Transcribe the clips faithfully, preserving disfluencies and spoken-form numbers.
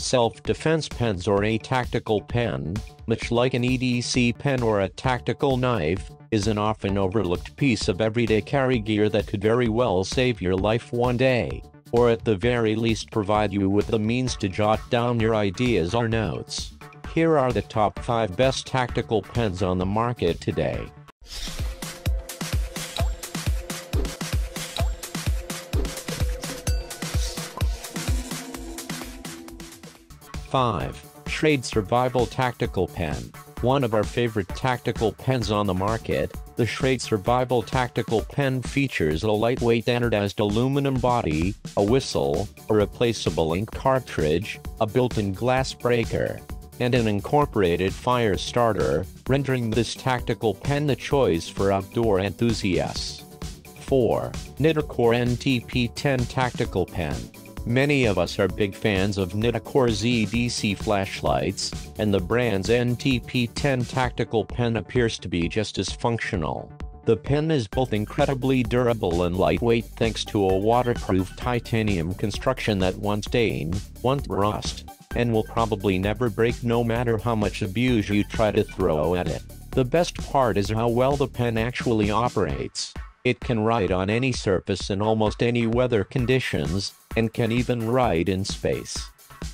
self-defense pens or a tactical pen, much like an E D C pen or a tactical knife, is an often overlooked piece of everyday carry gear that could very well save your life one day, or at the very least provide you with the means to jot down your ideas or notes. Here are the top five best tactical pens on the market today. five. Schrade Survival Tactical Pen. One of our favorite tactical pens on the market, the Schrade Survival Tactical Pen features a lightweight anodized aluminum body, a whistle, a replaceable ink cartridge, a built-in glass breaker, and an incorporated fire starter, rendering this tactical pen the choice for outdoor enthusiasts. four. Nitecore N T P ten Tactical Pen. Many of us are big fans of Nitecore's E D C flashlights, and the brand's N T P ten tactical pen appears to be just as functional. The pen is both incredibly durable and lightweight thanks to a waterproof titanium construction that won't stain, won't rust, and will probably never break no matter how much abuse you try to throw at it. The best part is how well the pen actually operates. It can write on any surface in almost any weather conditions, and can even ride in space.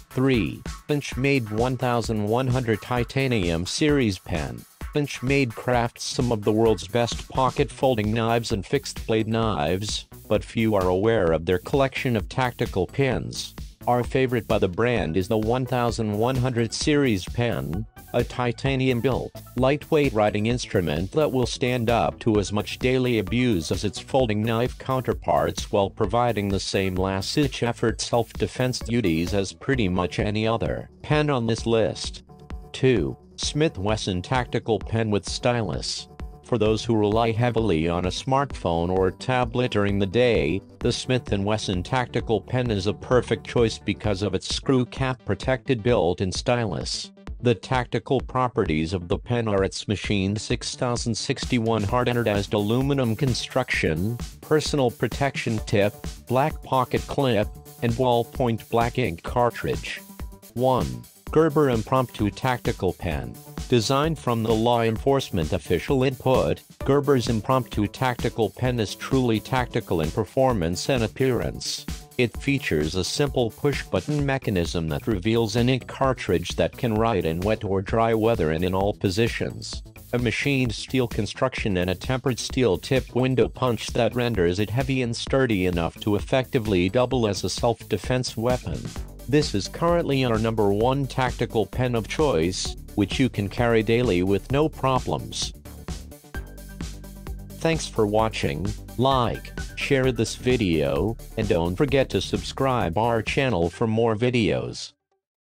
three. Benchmade eleven hundred Titanium Series Pen. Benchmade crafts some of the world's best pocket folding knives and fixed blade knives, but few are aware of their collection of tactical pens. Our favorite by the brand is the eleven hundred Series Pen, a titanium-built, lightweight writing instrument that will stand up to as much daily abuse as its folding knife counterparts while providing the same last-ditch effort self-defense duties as pretty much any other pen on this list. two. Smith and Wesson Tactical Pen with Stylus. For those who rely heavily on a smartphone or tablet during the day, the Smith and Wesson Tactical Pen is a perfect choice because of its screw cap-protected built-in stylus. The tactical properties of the pen are its machined six thousand sixty-one hard anodized aluminum construction, personal protection tip, black pocket clip, and ballpoint black ink cartridge. one. Gerber Impromptu Tactical Pen. Designed from the law enforcement official input, Gerber's Impromptu Tactical Pen is truly tactical in performance and appearance. It features a simple push-button mechanism that reveals an ink cartridge that can write in wet or dry weather and in all positions, a machined steel construction and a tempered steel tip window punch that renders it heavy and sturdy enough to effectively double as a self-defense weapon. This is currently our number one tactical pen of choice, which you can carry daily with no problems. Thanks for watching. Like, share this video, and don't forget to subscribe our channel for more videos.